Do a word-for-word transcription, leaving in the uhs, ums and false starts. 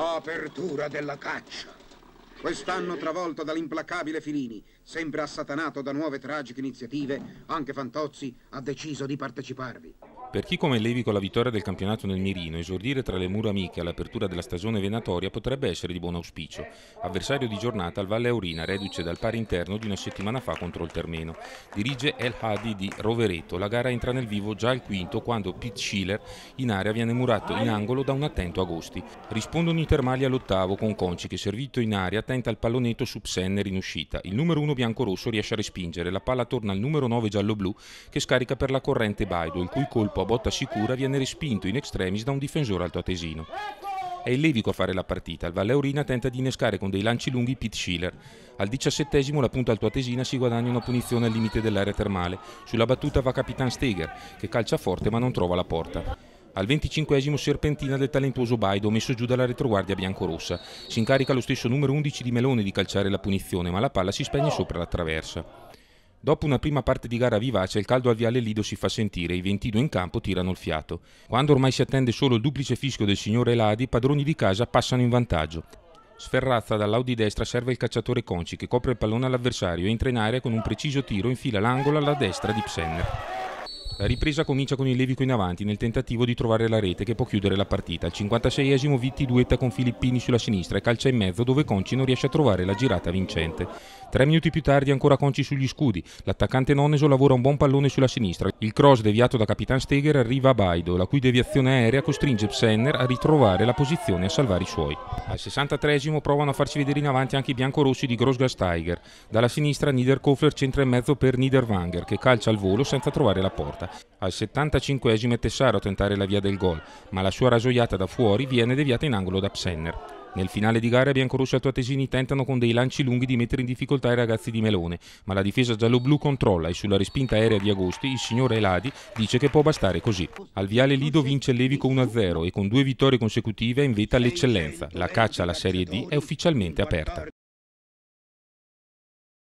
Apertura della caccia. Quest'anno travolto dall'implacabile Filini, sempre assatanato da nuove tragiche iniziative, anche Fantozzi ha deciso di parteciparvi. Per chi come Levi con la vittoria del campionato nel mirino, esordire tra le mura amiche all'apertura della stagione venatoria potrebbe essere di buon auspicio. Avversario di giornata al Valle Aurina, reduce dal pari interno di una settimana fa contro il Termeno. Dirige El Hadi di Rovereto. La gara entra nel vivo già al quinto, quando Pittschieler in area viene murato in angolo da un attento Agosti. Rispondono i termali all'ottavo con Conci che, servito in area, tenta il pallonetto su Psenner in uscita. Il numero uno biancorosso riesce a respingere. La palla torna al numero nove gialloblu che scarica per la corrente Baido, il cui colpo a botta sicura viene respinto in extremis da un difensore altoatesino. È il Levico a fare la partita. Il Valle Aurina tenta di innescare con dei lanci lunghi Pittschieler. Al diciassettesimo la punta altoatesina si guadagna una punizione al limite dell'area termale. Sulla battuta va Capitan Steger che calcia forte ma non trova la porta. Al venticinquesimo serpentina del talentuoso Baido, messo giù dalla retroguardia biancorossa. Si incarica lo stesso numero undici di Melone di calciare la punizione, ma la palla si spegne sopra la traversa. Dopo una prima parte di gara vivace, il caldo al Viale Lido si fa sentire e i ventidue in campo tirano il fiato. Quando ormai si attende solo il duplice fischio del signore El Hadi, i padroni di casa passano in vantaggio. Sferrazza dall'Audi destra serve il cacciatore Conci che copre il pallone all'avversario e entra in area con un preciso tiro, infila l'angolo alla destra di Psenner. La ripresa comincia con il Levico in avanti nel tentativo di trovare la rete che può chiudere la partita. Al cinquantaseiesimo Vitti duetta con Filippini sulla sinistra e calcia in mezzo dove Conci non riesce a trovare la girata vincente. Tre minuti più tardi ancora Conci sugli scudi. L'attaccante Noneso lavora un buon pallone sulla sinistra. Il cross deviato da Capitan Steger arriva a Baido, la cui deviazione aerea costringe Psenner a ritrovare la posizione e a salvare i suoi. Al sessantatreesimo provano a farsi vedere in avanti anche i biancorossi di Grossgasteiger. Dalla sinistra Niederkofler centra in mezzo per Niederwanger che calcia al volo senza trovare la porta. Al settantacinquesimo è Tessaro a tentare la via del gol, ma la sua rasoiata da fuori viene deviata in angolo da Psenner. Nel finale di gara i biancorossi altoatesini tentano con dei lanci lunghi di mettere in difficoltà i ragazzi di Melone, ma la difesa gialloblu controlla e sulla respinta aerea di Agosti il signore El Hadi dice che può bastare così. Al Viale Lido vince il Levico uno a zero e con due vittorie consecutive è in vetta all'eccellenza. La caccia alla Serie D è ufficialmente aperta.